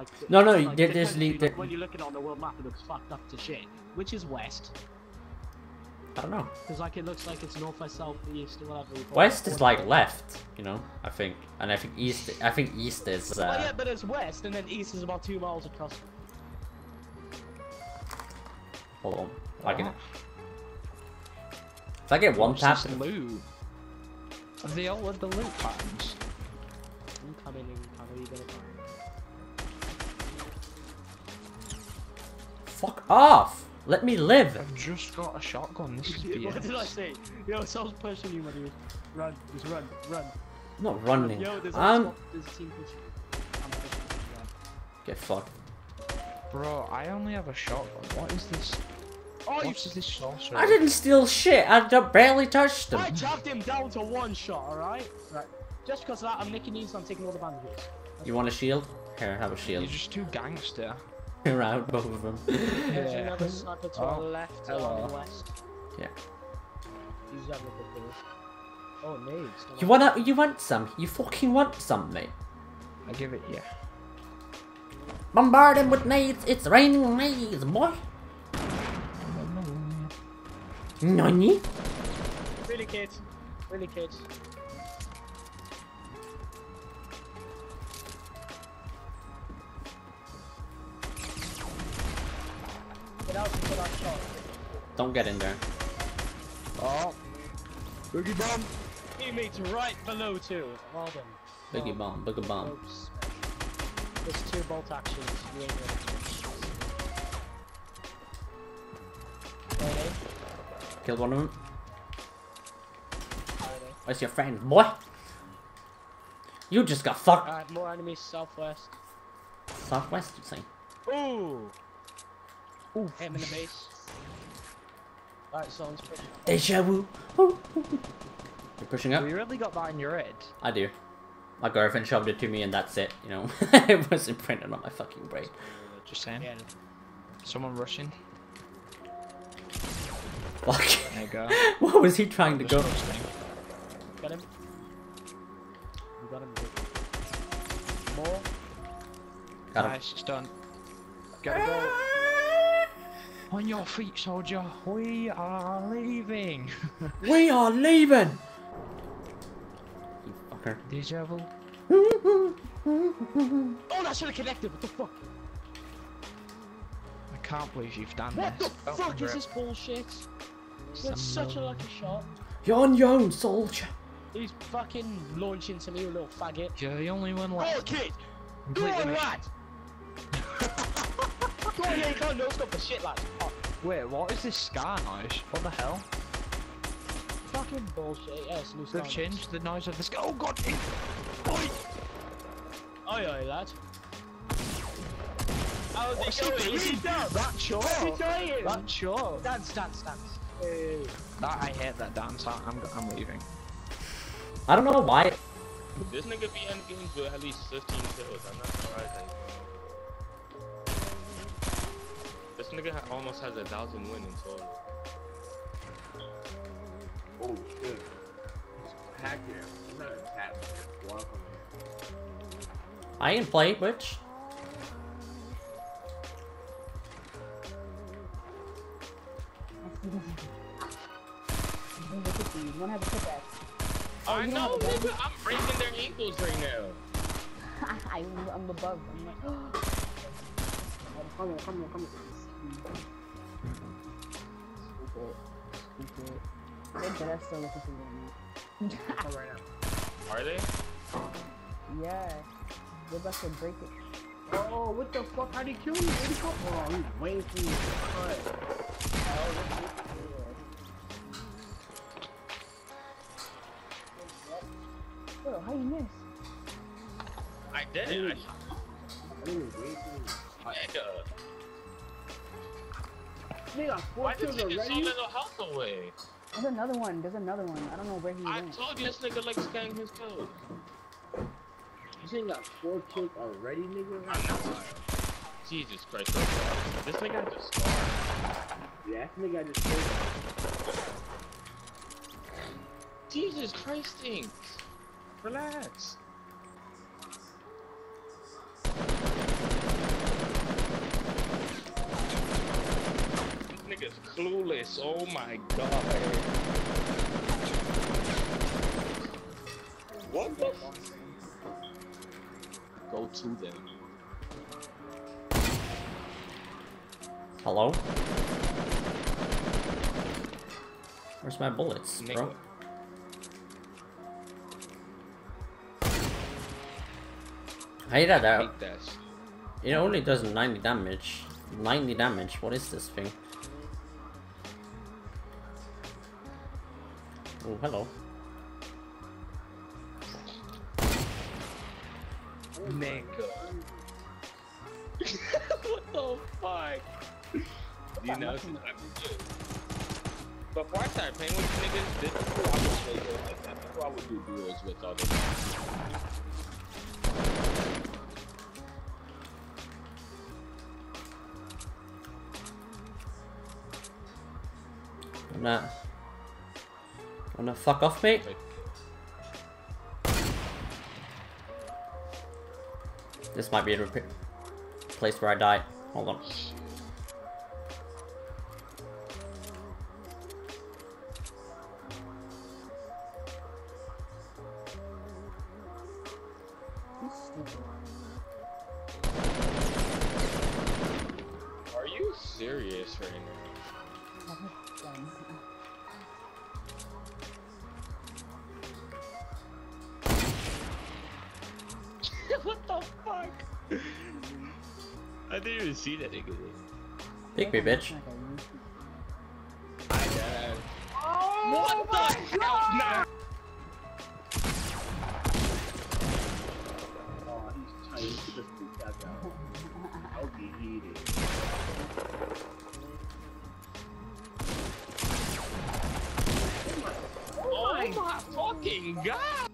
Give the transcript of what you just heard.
like... No, there's... When you're looking on the world map, it looks fucked up to shit. Which is west? I don't know. Because like it looks like it's northwest, southeast, or whatever. West is like left, you know. I think, and I think east is. Well, yeah, but it's west, and then east is about 2 miles across. Hold on, if I get one tap. They all want the loot patterns. Fuck off! Let me live! I've just got a shotgun, this is BS. What did I say? Yo, someone's pushing you, my dude. Run, just run, run. I'm not running. Yo, there's a team pushing you. I'm pushing you, man. Get fucked. Bro, I only have a shotgun. What is this? Oh, you just this sorcerer? I didn't steal shit, I barely touched him. I jabbed him down to one shot, alright? Right. Just because of that, I'm nicking these and I'm taking all the bandages. You want a shield? Here, have a shield. You're just too gangster. Around both of them. There's another sniper to the left and on the west. Yeah. Oh, nades. You want some? You fucking want some, mate? I give it, yeah. Bombard him with nades! It's raining nades, boy! Nani? Really, kids. Really, kids. Don't get in there. Oh. Boogie bomb. He meets right below too. Well done. Boogie bomb, boogie bomb. Oops. There's 2 bolt actions. You ain't ready. Killed one of them. Where's your friend, boy? You just got fucked. I have more enemies southwest. Southwest, you say? Ooh. Ooh. Him in the base. Alright, someone's pushing. Deja vu. You're pushing up? You really got that in your head? I do. My girlfriend shoved it to me and that's it, you know. It was imprinted on my fucking brain. Just saying. Yeah. Someone rushing. Fuck. There you go. What was he trying to go? Got him. You got him. More. Got him. Nice, it's done. Gotta go. On your feet, soldier. We are leaving. We are leaving. You fucker. Deja vu. Oh, that should have connected. What the fuck? I can't believe you've done this. What the fuck is this bullshit? That's such a lucky shot. You're on your own, soldier. He's fucking launching to me, little faggot. You're the only one left. Oh, kid. Go on, lad. Oh, yeah, you can't no stop for shit, lads. Oh. Wait, what is this scar noise? What the hell? Fucking bullshit. Yeah, it's they've changed the noise of the scar. Oh god! Oi! Oi, oi, lad. How's it going? Is he done? That shot! That shot! Dance, dance, dance. I hate that dance. I'm leaving. I don't know why. This nigga be end games with at least 15 kills, and that's alright, I think. This nigga almost has 1,000 wins in total. Oh shit. Hack here. I'm not a tap. Welcome here. I ain't played, which? You wanna have a pickaxe? I know, nigga. I'm breaking their ankles right now. I'm above. I'm like, come on, come on, come on. Are they? Yeah. They're about to break it. Oh, what the fuck? How'd he kill me? Oh, he's waiting for you. Bro, how you miss? I did it. They got 4 Why kills already? Why did you get so little health away? There's another one. There's another one. I don't know where he went. I told you this nigga likes getting his kills. This nigga got 4 kills already, nigga. I'm not sorry. Jesus Christ. This nigga just scored. Yeah, this nigga just scored. Jesus Christ, things. Relax. clueless. Oh my god. What the f- Go to them. Hello? Where's my bullets, bro? I hate that. It only does 90 damage. 90 damage, what is this thing? Oh, hello. Mango. What the fuck? You know, before I started playing with niggas, this is who I was playing like that. Who I would do duels with all the time. Wanna fuck off, mate? This might be a place where I die. Hold on. Are you serious right now? What the fuck? I didn't even see that nigga. Pick me, bitch. I died. Oh, what the hell? Oh, he's trying to freak out. I'll be eating. Oh my fucking god!